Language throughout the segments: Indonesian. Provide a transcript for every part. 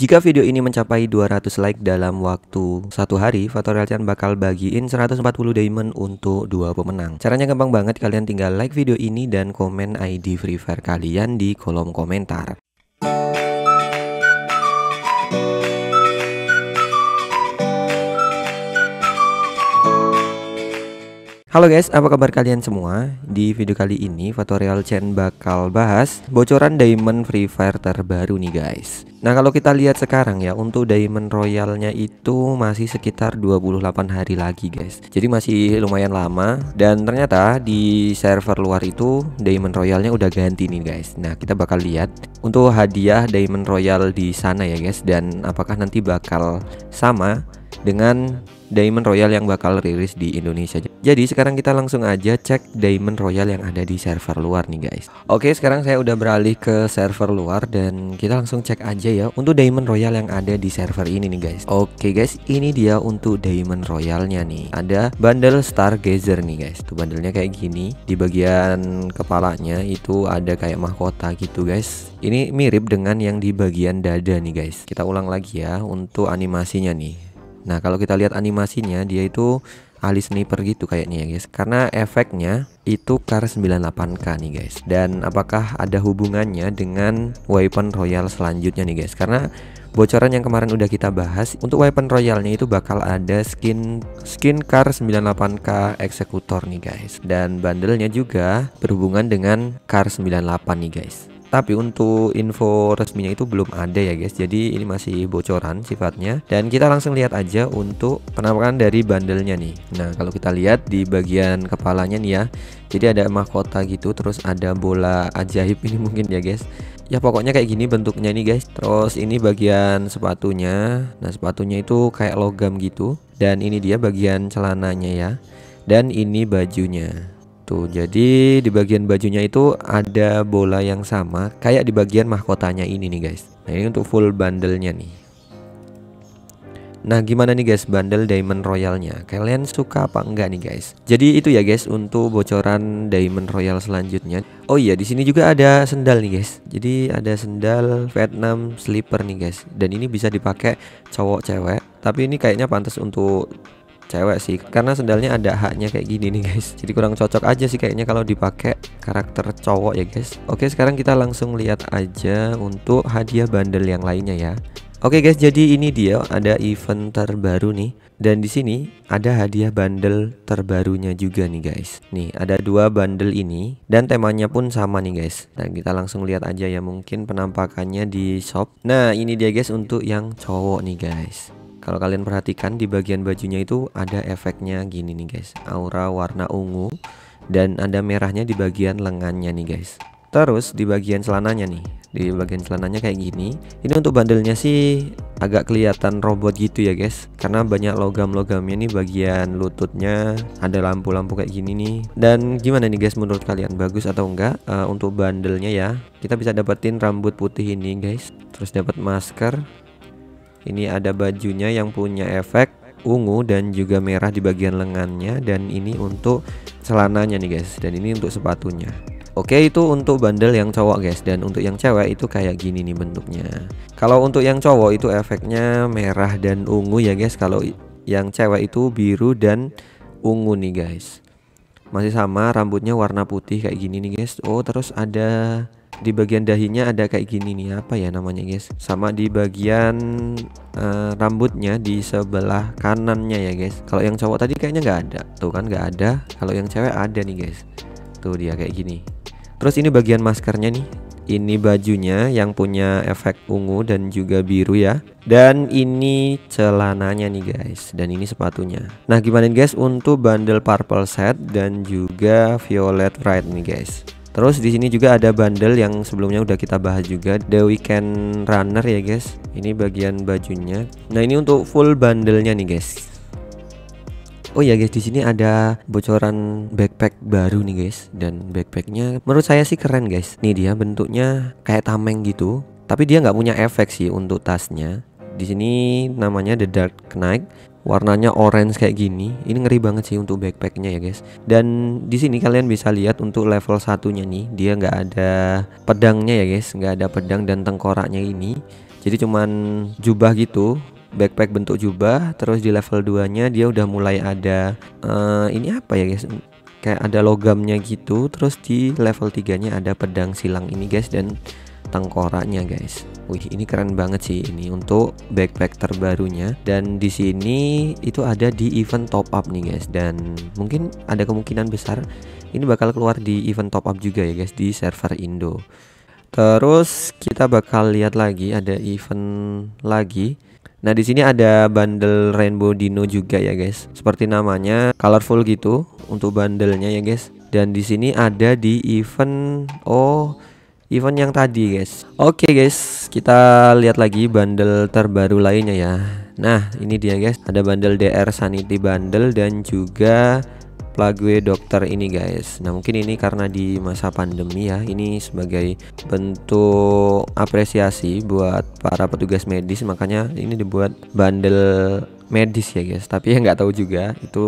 Jika video ini mencapai 200 like dalam waktu satu hari, Fatorials Chan bakal bagiin 140 diamond untuk 2 pemenang. Caranya gampang banget, kalian tinggal like video ini dan komen ID Free Fire kalian di kolom komentar. Halo guys, apa kabar kalian semua? Di video kali ini Fatorials Chan bakal bahas bocoran diamond Free Fire terbaru nih guys. Nah, kalau kita lihat sekarang ya, untuk Diamond Royale-nya itu masih sekitar 28 hari lagi guys. Jadi masih lumayan lama, dan ternyata di server luar itu Diamond Royale-nya udah ganti nih guys. Nah, kita bakal lihat untuk hadiah Diamond Royale di sana ya guys, dan apakah nanti bakal sama dengan Diamond Royale yang bakal rilis di Indonesia. Jadi sekarang kita langsung aja cek Diamond Royale yang ada di server luar nih guys. Oke, sekarang saya udah beralih ke server luar dan kita langsung cek aja ya untuk Diamond Royale yang ada di server ini nih guys. Oke guys, ini dia untuk Diamond Royale-nya nih. Ada bundle Stargazer nih guys. Tuh bandelnya kayak gini. Di bagian kepalanya itu ada kayak mahkota gitu guys. Ini mirip dengan yang di bagian dada nih guys. Kita ulang lagi ya untuk animasinya nih. Nah, kalau kita lihat animasinya, dia itu alis sniper gitu kayaknya ya guys, karena efeknya itu Kar 98k nih guys. Dan apakah ada hubungannya dengan weapon royal selanjutnya nih guys, karena bocoran yang kemarin udah kita bahas untuk weapon royalnya itu bakal ada skin Kar 98k eksekutor nih guys, dan bandelnya juga berhubungan dengan Kar 98 nih guys. Tapi untuk info resminya itu belum ada ya guys, jadi ini masih bocoran sifatnya. Dan kita langsung lihat aja untuk penampakan dari bandelnya nih. Nah, kalau kita lihat di bagian kepalanya nih ya, jadi ada mahkota gitu, terus ada bola ajaib ini mungkin ya guys. Ya pokoknya kayak gini bentuknya nih guys. Terus ini bagian sepatunya. Nah, sepatunya itu kayak logam gitu. Dan ini dia bagian celananya ya. Dan ini bajunya. Tuh, jadi di bagian bajunya itu ada bola yang sama kayak di bagian mahkotanya ini nih guys. Nah, ini untuk full bundle-nya nih. Nah, gimana nih guys bundle Diamond Royale-nya? Kalian suka apa enggak nih guys? Jadi itu ya guys untuk bocoran Diamond Royale selanjutnya. Oh iya, di sini juga ada sendal nih guys. Jadi ada sendal Vietnam slipper nih guys. Dan ini bisa dipakai cowok cewek, tapi ini kayaknya pantas untuk cewek sih, karena sendalnya ada haknya kayak gini nih guys. Jadi kurang cocok aja sih kayaknya kalau dipakai karakter cowok ya guys. Oke, sekarang kita langsung lihat aja untuk hadiah bundle yang lainnya ya. Oke guys, jadi ini dia ada event terbaru nih, dan di sini ada hadiah bundle terbarunya juga nih guys. Nih ada 2 bundle ini dan temanya pun sama nih guys. Dan kita langsung lihat aja ya mungkin penampakannya di shop. Nah, ini dia guys untuk yang cowok nih guys. Kalau kalian perhatikan di bagian bajunya itu ada efeknya gini nih guys, aura warna ungu dan ada merahnya di bagian lengannya nih guys. Terus di bagian celananya nih, di bagian celananya kayak gini. Ini untuk bandelnya sih agak kelihatan robot gitu ya guys, karena banyak logam-logamnya nih. Bagian lututnya ada lampu-lampu kayak gini nih. Dan gimana nih guys menurut kalian, bagus atau enggak untuk bandelnya ya? Kita bisa dapetin rambut putih ini guys, terus dapat masker. Ini ada bajunya yang punya efek ungu dan juga merah di bagian lengannya. Dan ini untuk celananya nih guys. Dan ini untuk sepatunya. Oke, itu untuk bundle yang cowok guys. Dan untuk yang cewek itu kayak gini nih bentuknya. Kalau untuk yang cowok itu efeknya merah dan ungu ya guys. Kalau yang cewek itu biru dan ungu nih guys. Masih sama, rambutnya warna putih kayak gini nih guys. Oh, terus ada di bagian dahinya ada kayak gini nih, apa ya namanya guys, sama di bagian rambutnya di sebelah kanannya ya guys. Kalau yang cowok tadi kayaknya nggak ada, tuh kan nggak ada. Kalau yang cewek ada nih guys, tuh dia kayak gini. Terus ini bagian maskernya nih, ini bajunya yang punya efek ungu dan juga biru ya. Dan ini celananya nih guys, dan ini sepatunya. Nah, gimana nih guys untuk bundle Purple Set dan juga Violet Bright nih guys. Terus di sini juga ada bundle yang sebelumnya udah kita bahas juga, The Weekend Runner ya guys. Ini bagian bajunya. Nah, ini untuk full bundlenya nih guys. Oh ya guys, di sini ada bocoran backpack baru nih guys. Dan backpacknya menurut saya sih keren guys. Nih dia bentuknya kayak tameng gitu, tapi dia nggak punya efek sih untuk tasnya. Di sini namanya The Dark Knight. Warnanya orange kayak gini. Ini ngeri banget sih untuk backpacknya ya guys. Dan di sini kalian bisa lihat untuk level 1-nya nih, dia nggak ada pedangnya ya guys, nggak ada pedang dan tengkoraknya ini. Jadi cuman jubah gitu, backpack bentuk jubah. Terus di level 2 nya dia udah mulai ada ini apa ya guys, kayak ada logamnya gitu. Terus di level 3 nya ada pedang silang ini guys, dan tengkoraknya guys. Wih, ini keren banget sih ini untuk backpack terbarunya. Dan di sini itu ada di event top up nih guys, dan mungkin ada kemungkinan besar ini bakal keluar di event top up juga ya guys di server Indo. Terus kita bakal lihat lagi ada event lagi. Nah, di sini ada bundle Rainbow Dino juga ya guys. Seperti namanya, colorful gitu untuk bundlenya ya guys. Dan di sini ada di event event yang tadi guys. Oke guys, kita lihat lagi bundle terbaru lainnya ya. Nah, ini dia guys, ada bundle DR Sanity bundle dan juga Plague Doctor ini guys. Nah, mungkin ini karena di masa pandemi ya, ini sebagai bentuk apresiasi buat para petugas medis, makanya ini dibuat bundle medis ya guys. Tapi ya nggak tahu juga, itu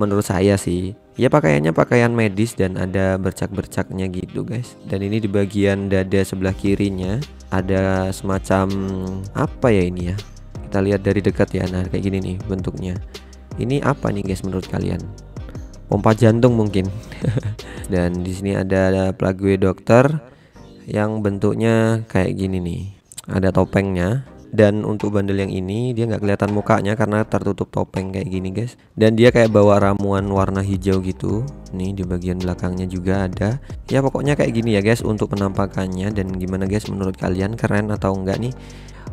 menurut saya sih. Ya pakaiannya pakaian medis dan ada bercak-bercaknya gitu guys. Dan ini di bagian dada sebelah kirinya ada semacam apa ya ini ya, kita lihat dari dekat ya. Nah, kayak gini nih bentuknya. Ini apa nih guys menurut kalian? Pompa jantung mungkin. Dan di sini ada Plague Doctor yang bentuknya kayak gini nih, ada topengnya. Dan untuk bandel yang ini dia nggak kelihatan mukanya karena tertutup topeng kayak gini guys. Dan dia kayak bawa ramuan warna hijau gitu. Nih di bagian belakangnya juga ada. Ya pokoknya kayak gini ya guys untuk penampakannya. Dan gimana guys menurut kalian, keren atau enggak nih?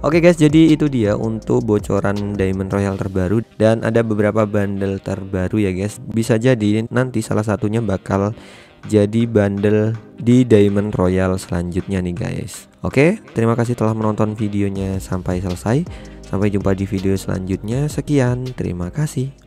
Oke guys, jadi itu dia untuk bocoran Diamond Royale terbaru. Dan ada beberapa bundle terbaru ya guys. Bisa jadi nanti salah satunya bakal jadi bundle di Diamond Royale selanjutnya nih guys. Oke, terima kasih telah menonton videonya sampai selesai. Sampai jumpa di video selanjutnya. Sekian, terima kasih.